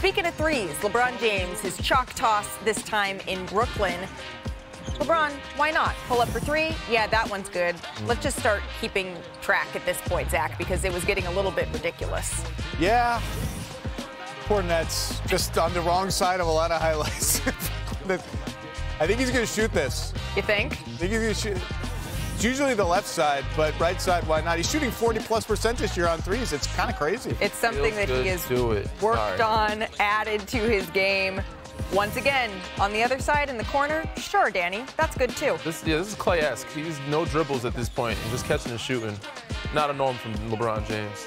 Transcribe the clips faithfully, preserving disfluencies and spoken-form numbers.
Speaking of threes, LeBron James, his chalk toss this time in Brooklyn. LeBron, why not? Pull up for three? Yeah, that one's good. Let's just start keeping track at this point, Zach, because it was getting a little bit ridiculous. Yeah. Poor Nets. Just on the wrong side of a lot of highlights. I think he's going to shoot this. You think? I think he's going to shoot. It's usually the left side, but right side, why not? He's shooting forty plus percent this year on threes. It's kind of crazy. It's something that he has worked on, added to his game. Once again, on the other side in the corner, sure, Danny, that's good too. This, yeah, this is Klay-esque. He's no dribbles at this point. He's just catching and shooting. Not a norm from LeBron James.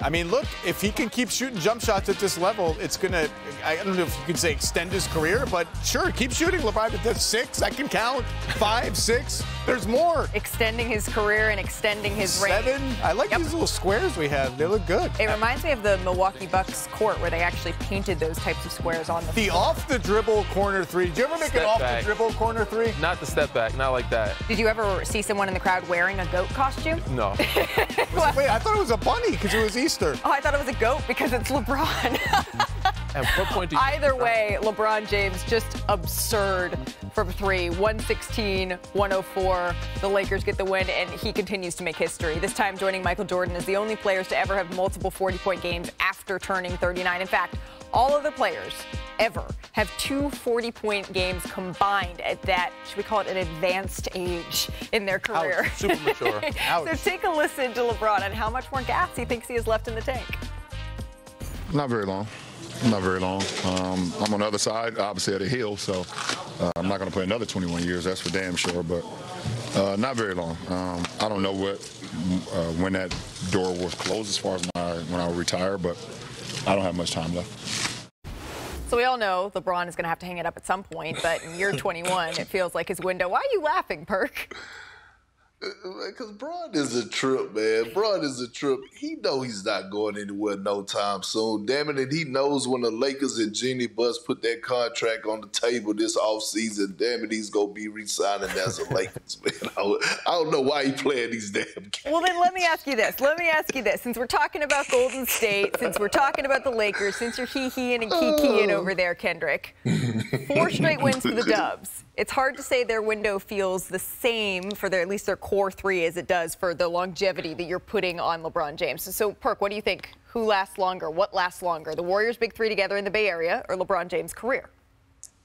I mean, look, if he can keep shooting jump shots at this level, it's going to, I don't know if you could say extend his career, but sure, keep shooting, LeBron. But that's six, I can count, five, six, there's more. Extending his career and extending his range. Seven, I like yep. these little squares we have. They look good. It reminds me of the Milwaukee Bucks court where they actually painted those types of squares on the The off-the-dribble corner three. Did you ever make step an off-the-dribble corner three? Not the step back, not like that. Did you ever see someone in the crowd wearing a goat costume? No. Was it, wait, I thought it was a bunny because it was Easter. Oh, I thought it was a goat because it's LeBron. At what point do you Either way, LeBron James just absurd from three. one sixteen, one oh four. The Lakers get the win, and he continues to make history. This time joining Michael Jordan as the only players to ever have multiple forty-point games after turning thirty-nine. In fact, all other players ever have two forty-point games combined at that, should we call it an advanced age in their career. Ouch. Super mature. Ouch. So take a listen to LeBron on how much more gas he thinks he has left in the tank. Not very long. Not very long. Um, I'm on the other side, obviously at a heel, so uh, I'm not going to play another twenty-one years. That's for damn sure, but uh, not very long. Um, I don't know what uh, when that door will close as far as my, when I will retire, but I don't have much time left. So we all know LeBron is going to have to hang it up at some point, but in year twenty-one, it feels like his window. Why are you laughing, Perk? Because Bron is a trip, man. Bron is a trip. He know he's not going anywhere no time soon. Damn it, and he knows when the Lakers and Jeannie Buss put that contract on the table this offseason, damn it, he's going to be re-signing as a Lakers, man. I don't know why he playing these damn games. Well, then let me ask you this. Let me ask you this. Since we're talking about Golden State, since we're talking about the Lakers, since you're hee-heeing and kiki-ing oh. over there, Kendrick, four straight wins for the Dubs. It's hard to say their window feels the same for their, at least their core three as it does for the longevity that you're putting on LeBron James. So, so, Perk, what do you think? Who lasts longer? What lasts longer? The Warriors' big three together in the Bay Area or LeBron James' career?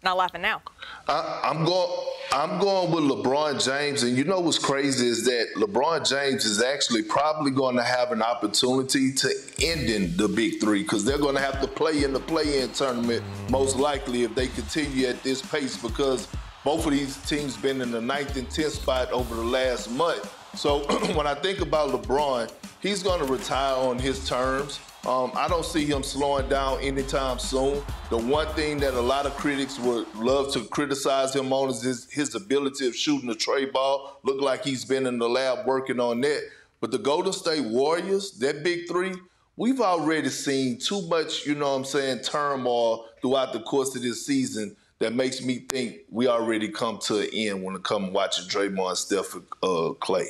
Not laughing now. I, I'm going. I'm going with LeBron James, and you know what's crazy is that LeBron James is actually probably going to have an opportunity to end in the big three because they're going to have to play in the play-in tournament most likely if they continue at this pace because both of these teams been in the ninth and tenth spot over the last month. So when I think about LeBron, he's going to retire on his terms. Um, I don't see him slowing down anytime soon. The one thing that a lot of critics would love to criticize him on is his, his ability of shooting the tray ball. Look like he's been in the lab working on that. But the Golden State Warriors, that big three, we've already seen too much, you know what I'm saying, turmoil throughout the course of this season. That makes me think we already come to an end when it comes to watching Draymond, Steph, uh, Klay.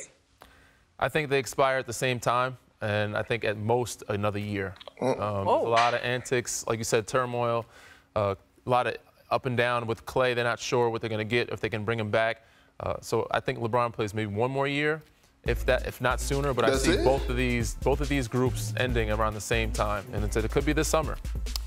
I think they expire at the same time, and I think at most another year. Um, oh. A lot of antics, like you said, turmoil, uh, a lot of up and down with Klay. They're not sure what they're going to get, if they can bring him back. Uh, so I think LeBron plays maybe one more year, if that, if not sooner. But That's I see it? both of these, both of these groups ending around the same time, and it's, it could be this summer.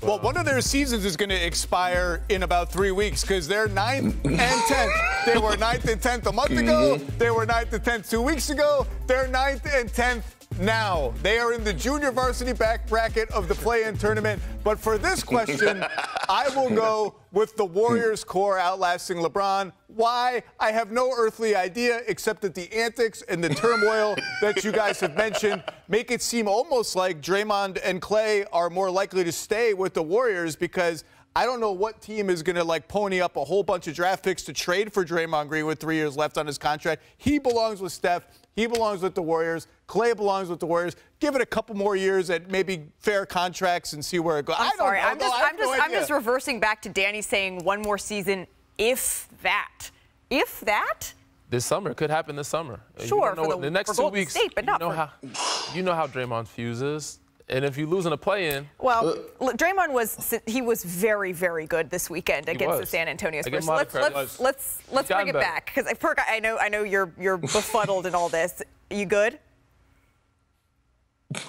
But, well, um, one of their seasons is going to expire in about three weeks because they're ninth and tenth. They were ninth and tenth a month ago. Mm-hmm. They were ninth and tenth two weeks ago. They're ninth and tenth now. They are in the junior varsity back bracket of the play-in tournament. But for this question, I will go with the Warriors core outlasting LeBron. Why? I have no earthly idea except that the antics and the turmoil that you guys have mentioned make it seem almost like Draymond and Klay are more likely to stay with the Warriors because I don't know what team is going to, like, pony up a whole bunch of draft picks to trade for Draymond Green with three years left on his contract. He belongs with Steph. He belongs with the Warriors. Klay belongs with the Warriors. Give it a couple more years at maybe fair contracts and see where it goes. I'm I don't sorry. Know. I'm, just, I'm, no just, I'm just reversing back to Danny saying one more season, if that. If that? This summer. It could happen this summer. Sure. You know for what, the, the next for two Golden weeks, State, but not you know, for... how, you know how Draymond fuses. And if you lose in a play-in, well, uh, Draymond was he was very, very good this weekend against the San Antonio Spurs. So let's, let's let's let's bring it back, because Perk, I know I know you're you're befuddled in all this. You good?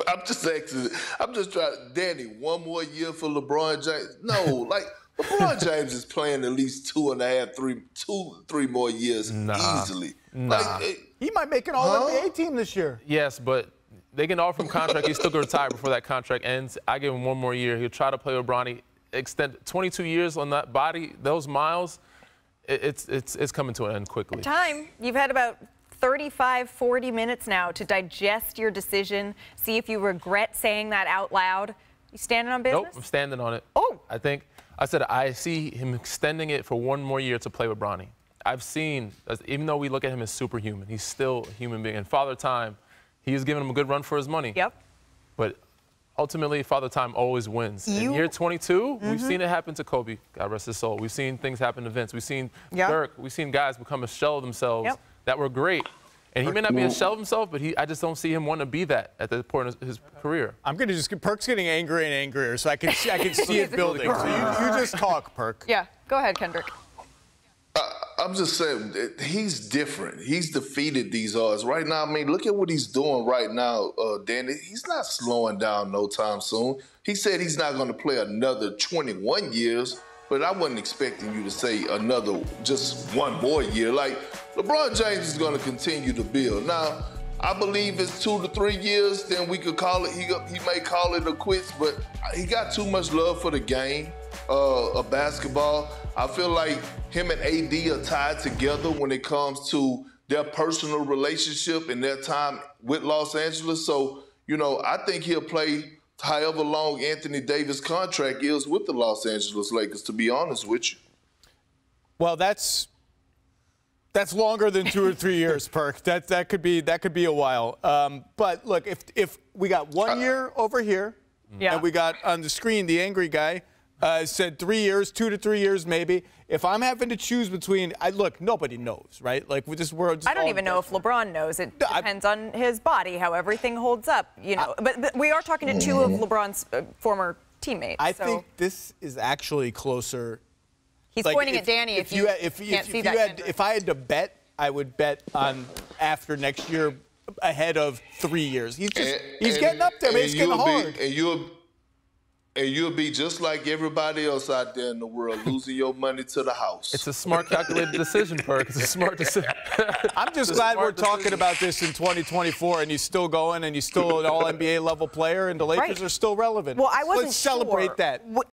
I'm just asking, I'm just trying. Danny, one more year for LeBron James? No, like LeBron James is playing at least two and a half, three, two, three more years nah, easily. Nah. Like, it, he might make an All-N B A huh? team this year. Yes, but. They can offer him contract. He's still going to retire before that contract ends. I give him one more year. He'll try to play with Bronny. Extend twenty-two years on that body, those miles, it's, it's, it's coming to an end quickly. Time. You've had about thirty-five, forty minutes now to digest your decision, see if you regret saying that out loud. You standing on business? Nope, I'm standing on it. Oh. I think I said I see him extending it for one more year to play with Bronny. I've seen, even though we look at him as superhuman, he's still a human being. And Father Time, he is giving him a good run for his money. Yep. But ultimately, Father Time always wins. You? In year twenty-two, mm-hmm. we've seen it happen to Kobe, God rest his soul. We've seen things happen to Vince. We've seen yep. Dirk. We've seen guys become a shell of themselves yep. that were great. And he may not be a shell of himself, but he, I just don't see him want to be that at the point of his career. I'm going to just, Perk's getting angrier and angrier, so I can, I can see it building. So you, you just talk, Perk. Yeah, go ahead, Kendrick. I'm just saying, he's different. He's defeated these odds right now. I mean, look at what he's doing right now, uh, Danny. He's not slowing down no time soon. He said he's not going to play another twenty-one years, but I wasn't expecting you to say another just one more year. Like, LeBron James is going to continue to build. Now, I believe it's two to three years, then we could call it, he, he may call it a quits, but he got too much love for the game. Uh, of basketball. I feel like him and A D are tied together when it comes to their personal relationship and their time with Los Angeles. So, you know, I think he'll play however long Anthony Davis' contract is with the Los Angeles Lakers, to be honest with you. Well, that's that's longer than two or three years, Perk. That that could be that could be a while. Um, but look, if if we got one year over here, yeah. and we got on the screen the angry guy. Uh, said three years, two to three years, maybe. If I'm having to choose between, I look, nobody knows, right? Like with this world. I don't even know if LeBron knows. It depends I, on his body, how everything holds up, you know. I, but, but we are talking to two of LeBron's uh, former teammates. I so. think this is actually closer. He's like pointing if, at Danny. If, if you, if, you can't if, see if that, you had, if I had to bet, I would bet on after next year, ahead of three years. He's just, and, he's and, getting up there, man. It's getting hard. Be, and you'll. And you'll be just like everybody else out there in the world, losing your money to the house. It's a smart, calculated decision, Perk. It's a smart decision. I'm just it's glad we're decision. talking about this in twenty twenty-four, and he's still going, and he's still an all N B A level player, and the Lakers right. are still relevant. Well, I wasn't Let's sure. celebrate that. What